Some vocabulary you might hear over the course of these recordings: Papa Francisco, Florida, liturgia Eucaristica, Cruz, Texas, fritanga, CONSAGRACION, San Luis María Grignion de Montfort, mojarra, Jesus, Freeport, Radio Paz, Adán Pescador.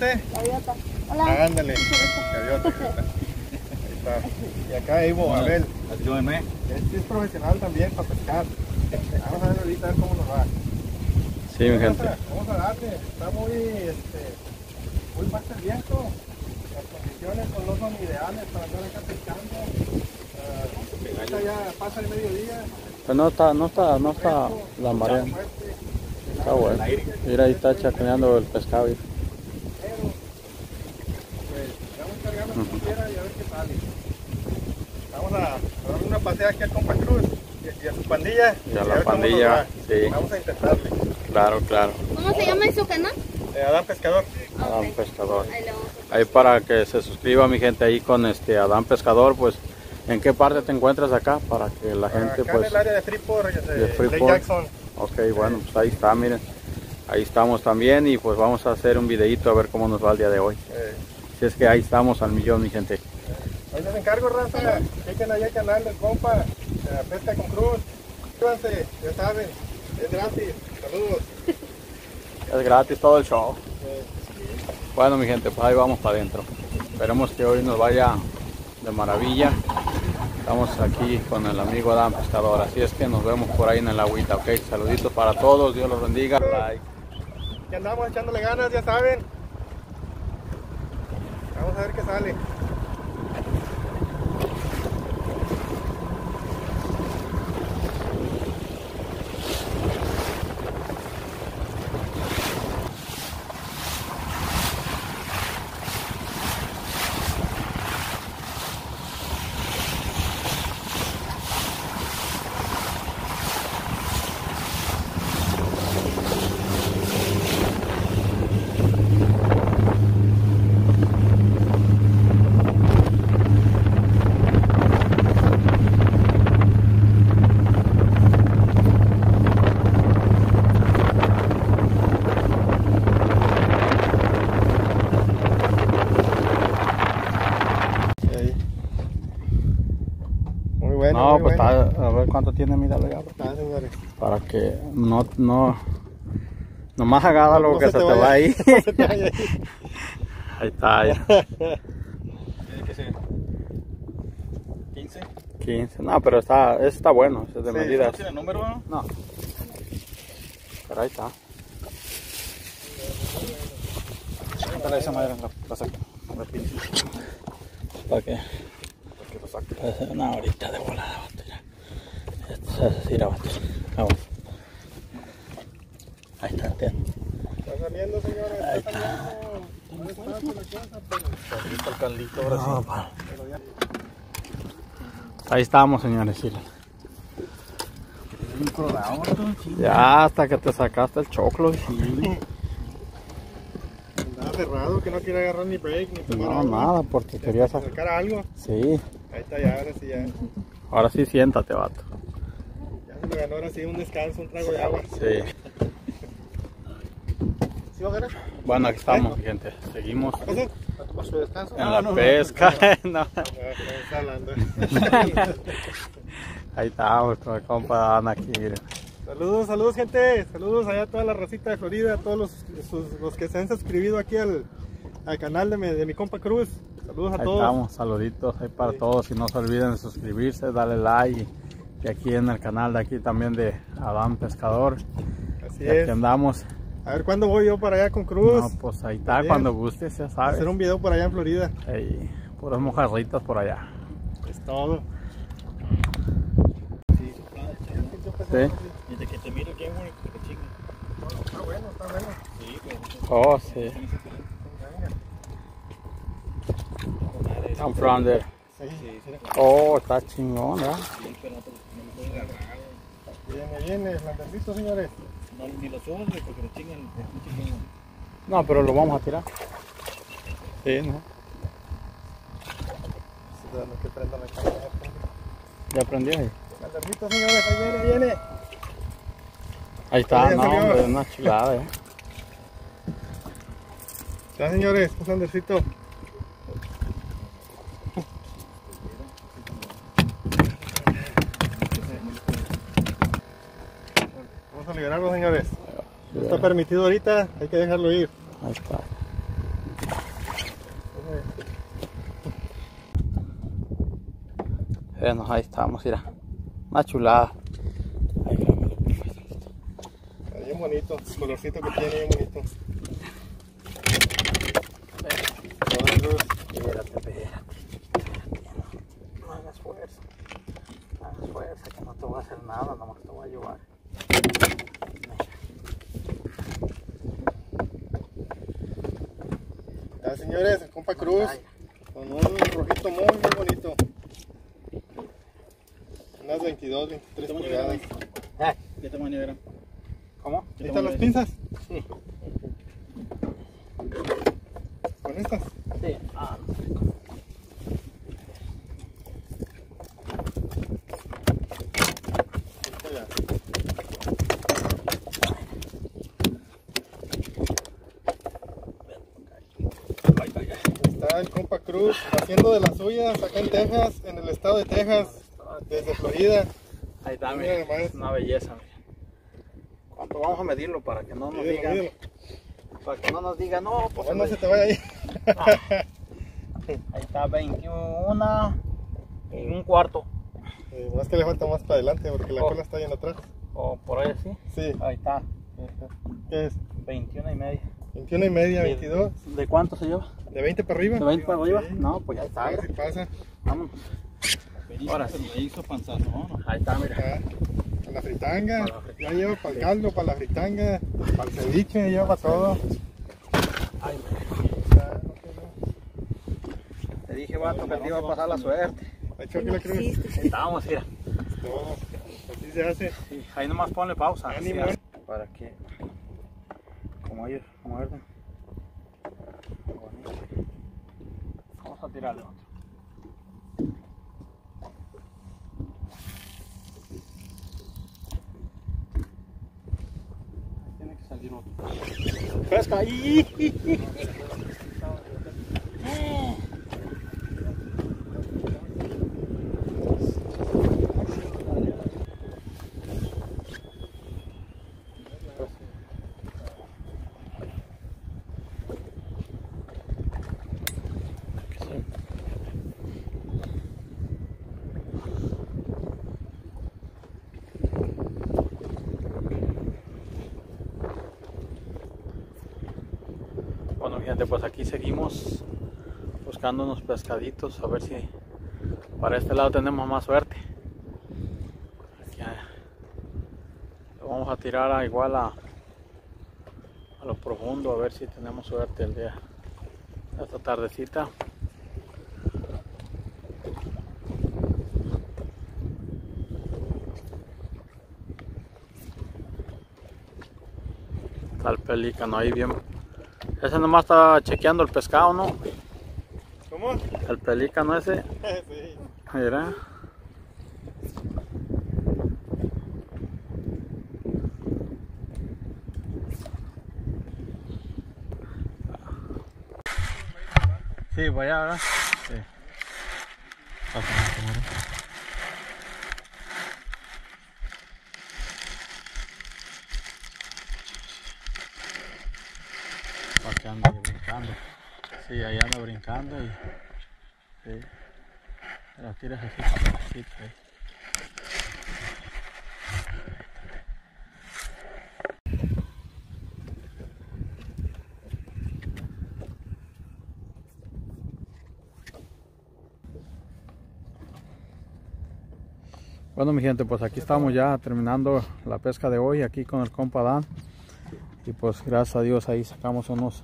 usted? Gaviota. Hola. Ah, ándale. Gaviota, gaviota. Ahí está. Y acá Ivo, a ver. Ayúdeme. Este es profesional también para pescar. Vamos a ver ahorita a ver cómo nos va. Sí, mi gente. Vamos a darle. Está muy, muy mal el viento. Las condiciones no son ideales para estar acá pescando. Ahorita ya pasa el mediodía. Pues no está la marea. Está bueno. Mira, ahí está chacaneando el pescado. Mira. Vamos a dar una paseada aquí al compa Cruz y a su pandilla. Y a la pandilla, sí. Vamos a intentarle. Claro, claro. ¿Cómo se llama en su canal? Adán Pescador. Adán Pescador. Ahí para que se suscriba mi gente ahí con Adán Pescador, pues. ¿En qué parte te encuentras acá para que la gente acá pues? En el área de Freeport, Jackson. Ok, bueno, pues ahí está, miren. Ahí estamos también y pues vamos a hacer un videito a ver cómo nos va el día de hoy. Si es que ahí estamos al millón, mi gente. Ahí les encargo, raza, chequen ahí el canal del compa, Pesca con Cruz. Suscríbanse, ya saben, es gratis. Saludos. Es gratis todo el show. Bueno, mi gente, pues ahí vamos para adentro. Esperemos que hoy nos vaya de maravilla. Estamos aquí con el amigo Adán Pescador, así es que nos vemos por ahí en el agüita, ok. Saluditos para todos, Dios los bendiga. Like. Ya andamos echándole ganas, ya saben. Vamos a ver qué sale. No, pues está, a ver cuánto tiene, míralo ya. Para que nomás agarra lo que se te va ahí. Ahí está, ya. ¿15? 15, no, pero está bueno, es de medidas. ¿Tiene número, no? No. Pero ahí está. Quítale esa madera, la saca. ¿Para qué? Una horita de volada, batería. Esto se hace ir a batería. Vamos. Ahí está, tío. Está saliendo, señores. Ahí está. No está por la casa, pero... el caldito ahora sí. No, pero ya... Ahí estamos, señores. Sí. Ya hasta que te sacaste el choclo. Sí. Andaba cerrado, que no quiere agarrar ni break, ni tomar algo. Nada, porque quería sacar algo. Sí. Ahí está ya, ahora sí ya. Ahora sí siéntate, vato. Ya se lo ganó, ahora sí un descanso, un trago de agua. Sí. ¿Sí va a ganar? Bueno, aquí estamos, ¿eh? Gente. Seguimos. ¿A su descanso? En la pesca. No. Ahí estamos con el compa Ana aquí. Saludos, saludos, gente. Saludos allá a toda la racita de Florida, a todos los que se han suscribido aquí al canal de mi compa Cruz. Saludos a ahí todos. Estamos, saluditos ahí para todos y no se olviden de suscribirse, darle like y aquí en el canal de aquí también de Adán Pescador. Así es. Aquí andamos. A ver cuándo voy yo para allá con Cruz. No, pues ahí está, también. Cuando gustes, ya sabes. Hacer un video por allá en Florida. Ahí, puras mojarritas por allá. Es todo. Sí. Sí. Desde que te miro, qué bueno, que chingue. Está bueno, está bueno. Sí, pero... Oh, sí. I'm from there. Oh, está chingón, ¿verdad? Sí, pero no me pueden agarrar. Viene, ¿listo, señores? No, ni los ojos, porque lo chingan. No, pero lo vamos a tirar. Sí, ¿no? Ya aprendí ahí. ¿Listo, señores? Ahí viene. Ahí está, no, hombre, una chulada, ¿eh? Ya, señores, un sandercito. Liberarlo, señores. No está permitido ahorita, hay que dejarlo ir. Ahí está. Veanos, ahí estamos, mira. Una chulada. Ahí grabamos perfectamente. Ahí es bonito, el colorcito que tiene es bonito. Espérate, no hagas fuerza. No hagas fuerza, que no te voy a hacer nada, nomás te voy a ayudar. Ya, señores, el compa Cruz con un rojito muy, muy bonito. Unas 22, 23 pulgadas. ¿Qué tamaño era? ¿Cómo? ¿Ahí están las pinzas? Sí. ¿Con estas? Sí. Ah, no sé. Está el compa Cruz haciendo de las suyas acá en Texas, en el estado de Texas, desde Florida. Ahí está, mira, es una belleza, mira. ¿Cuánto vamos a medirlo para que no nos digan? Mídelo. Para que no nos digan, no, pues no se te vaya ahí. Ahí está, 21 y un cuarto. Más que le falta más para adelante porque la cola está ahí en atrás. ¿O por ahí así? Sí. Ahí está. ¿Qué es? 21 y media. 21 y media, 22. ¿De cuánto se lleva? ¿De 20 para arriba? ¿De 20 para arriba? Sí. No, pues ya está. A ver si pasa. Vamos. Ahora sí. Le hizo panzazo, ¿no? Ahí está, mira. Para la fritanga. Ya lleva para el caldo, para la fritanga, para el ceviche, lleva para todo. Ay, mira. Te dije, vato, que te iba a pasar la suerte. Ahí estamos, mira. Así se hace. Sí. Ahí nomás ponle pausa. Para que... como ellos muerden. Vamos a tirarle otro. Tiene que salir otro. ¡Pesca! ¡Ahí! Gente, pues aquí seguimos buscando unos pescaditos, a ver si para este lado tenemos más suerte. Aquí, lo vamos a tirar igual a lo profundo, a ver si tenemos suerte el día, esta tardecita. Está el pelícano ahí bien. Ese nomás está chequeando el pescado, ¿no? ¿Cómo? El pelícano ese. Sí. Mira. Sí, vaya, ¿verdad? Sí. Que anda brincando, si sí, ahí anda brincando y sí, las tiras así para así, Bueno, mi gente, pues aquí estamos ya terminando la pesca de hoy aquí con el compa Adán. Y pues gracias a Dios ahí sacamos unos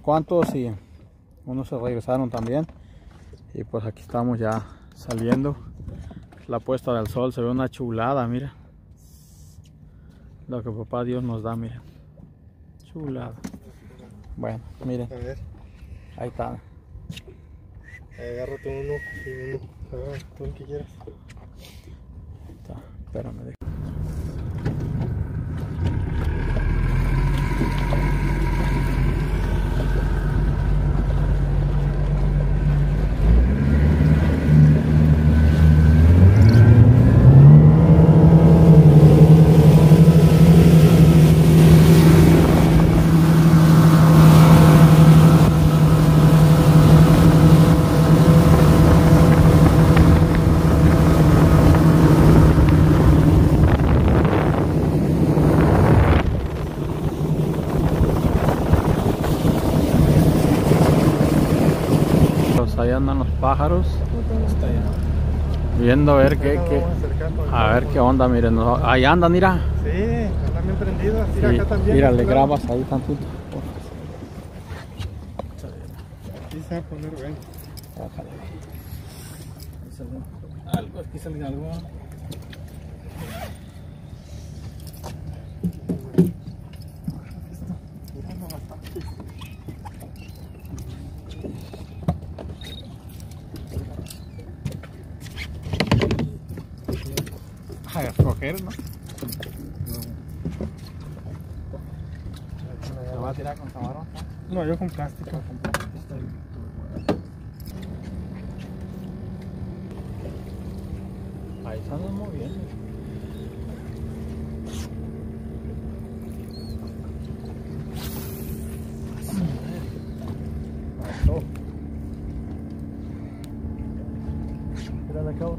cuantos y unos se regresaron también. Y pues aquí estamos ya saliendo. La puesta del sol se ve una chulada, mira. Lo que papá Dios nos da, mira. Chulada. Bueno, miren. A ver. Ahí está. Agárrate uno. Agarra tú el que quieras. Ahí está. Espérame. pájaros. Viendo a ver qué onda, miren. Ahí andan, mira. Sí, están bien prendidos. Mira, acá también. Mira, le grabas ahí tantito. Aquí se va a poner bueno. Algo, aquí salen algo. A coger, ¿no? ¿Te va a tirar con camarón? No, yo con plástico. Ahí se andan moviendo. Espérale, cabrón.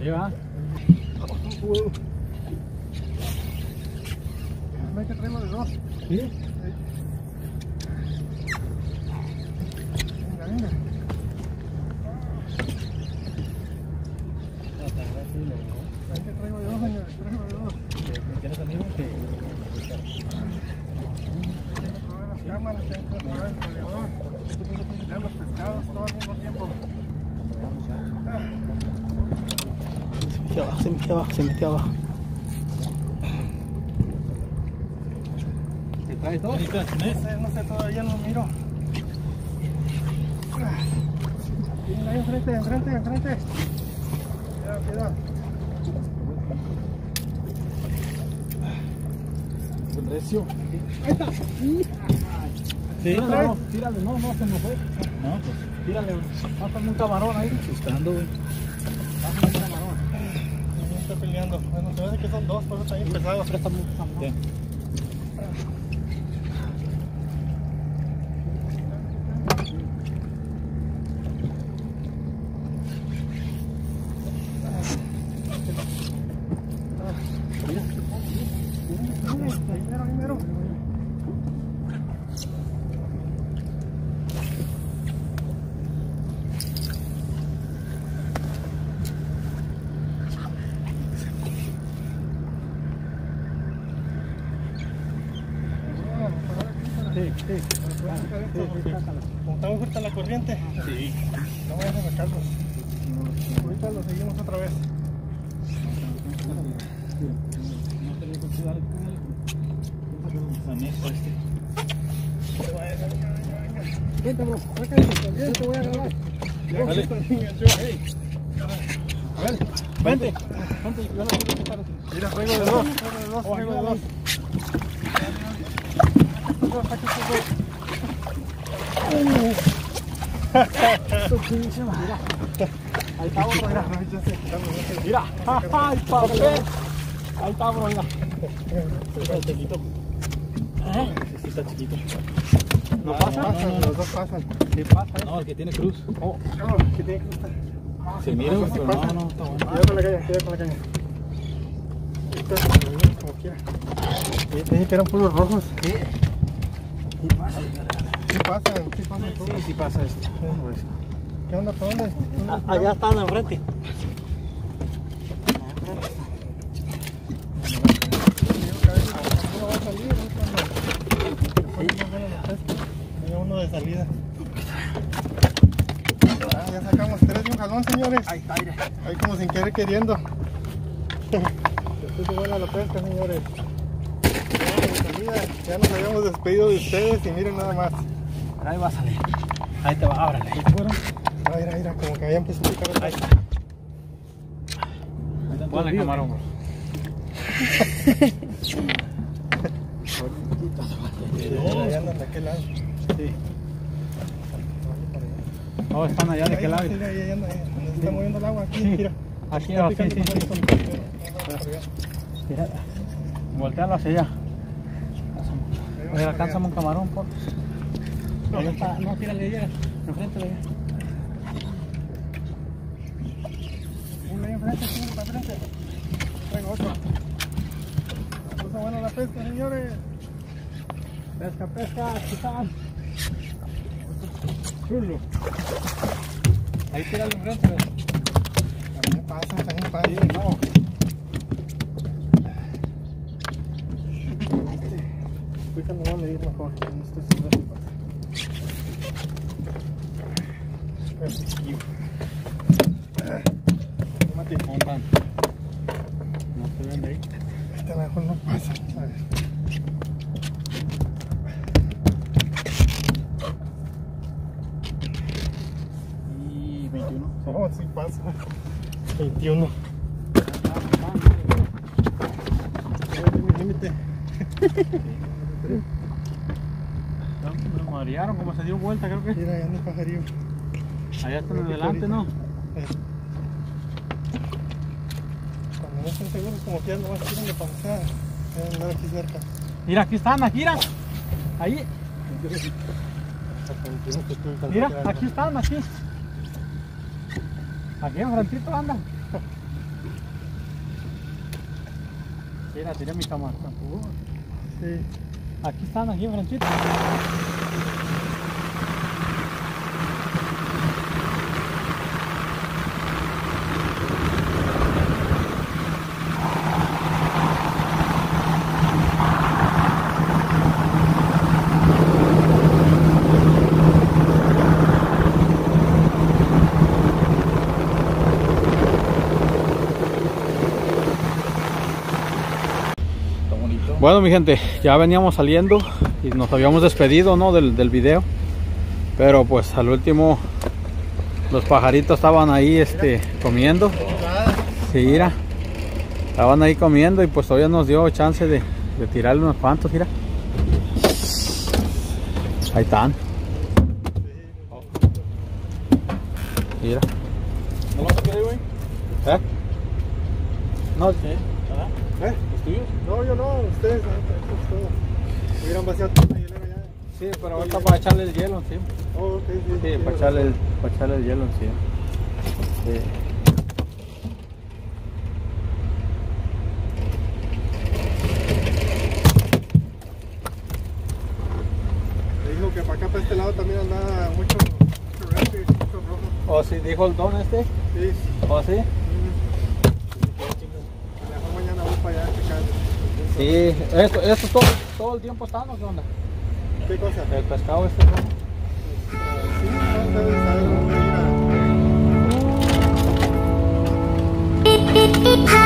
Lleva. ¿Ves que traemos de dos? ¿Sí? Venga, venga. ¿Ves que traigo de dos, señor? Traigo de dos. ¿Me quieres amigo? Sí. Las cámaras, el coleador. Ya los pescados, todo al mismo tiempo. Se metió abajo, ¿Te traes dos? No sé, todavía no miro. Mira ahí enfrente, enfrente. Cuidado, ¿Te precio? Ahí está. Sí, no, tírale, no se me fue. No, pues tírale, pásame un camarón ahí. Chustando, güey. Pásame un camarón. Estoy peleando. Bueno, se ve que son dos, pero está bien pesado. Bien. Sí. Estamos fuerte a la corriente. Sí. No voy a sacarlo. Ahorita lo seguimos otra vez. No tengo que cuidar el te voy a grabar. Vente. Mira, juego de dos. Ahí está uno, mira. Mira, el papel. Ahí está uno, mira. Está chiquito. Sí, está chiquito. ¿No pasa? Los dos pasan. ¿Qué pasa? No, el que tiene cruz. Oh, no, el que tiene cruz. Se mira, pero no, está bueno. Cuidado con la caña, Como quiera. Dije que eran puros rojos. Sí. Sí pasa esto. ¿Qué onda? ¿Para dónde? Allá están enfrente. Hay uno de salida. Ya sacamos tres de un jalón, señores. Ahí está, aire. Ahí como sin querer queriendo. Después se vuela la pesca, señores. Ya nos habíamos despedido de ustedes y miren nada más. Ahí va a salir. Ahí te va, ábrale. Ahí fueron. Mira, como que habían pescado. Ahí está. Ponle camarón. Oh, están allá de aquel lado. Sí, se está moviendo el agua aquí, mira. Aquí abajo, sí, sí. Voltealo hacia allá. Oye, alcánzame un camarón, por favor. No, tírale allá. Enfrente allá. Uno ahí enfrente, uno para frente. Venga, otro. Cosa buena la pesca, señores. Pesca, pesca, quizás. Chulo. Ahí tira el enfrente. También pasa, también pasa. Sí, no. Ahorita me voy a medir mejor. No estoy seguro de pasa. Tómate. No se ven de ahí. Este mejor no pasa. A ver. Oh, sí pasa. 21. Me marearon como se dio vuelta, creo que. Mira, allá anda el pajarillo. Allá están en adelante, ¿no? Cuando no están seguros, como que ya no van a tirar de pasada. Deben andar aquí cerca. Mira, aquí están, aquí, mira. Ahí. Mira, aquí están, aquí. Aquí enfrentito anda. Mira, tiré mi cámara. Sí. Aquí están, aquí enfrentito. Bueno, mi gente, ya veníamos saliendo y nos habíamos despedido, ¿no? del video, pero pues al último los pajaritos estaban ahí comiendo. Sí, mira, estaban ahí comiendo y pues todavía nos dio chance de tirarle unos cuantos, mira. Ahí están. Mira. ¿No vas a querer, güey? ¿Eh? No, sí. ¿Eh? No, yo no, ustedes hubieran vaciado toda la hielera ya. Sí, pero ahorita para echarle el hielo encima. Oh, ok, sí. Sí, sí, para echarle el hielo encima. Sí. Me dijo que para acá, para este lado también andaba mucho rancho y mucho rojo. Oh, sí, dijo el don este. Sí. Oh, sí. Sí, esto todo el tiempo está, ¿no? ¿Qué onda? ¿Qué cosa? El pescado este, ¿no? Sí, no debe estar en la comida.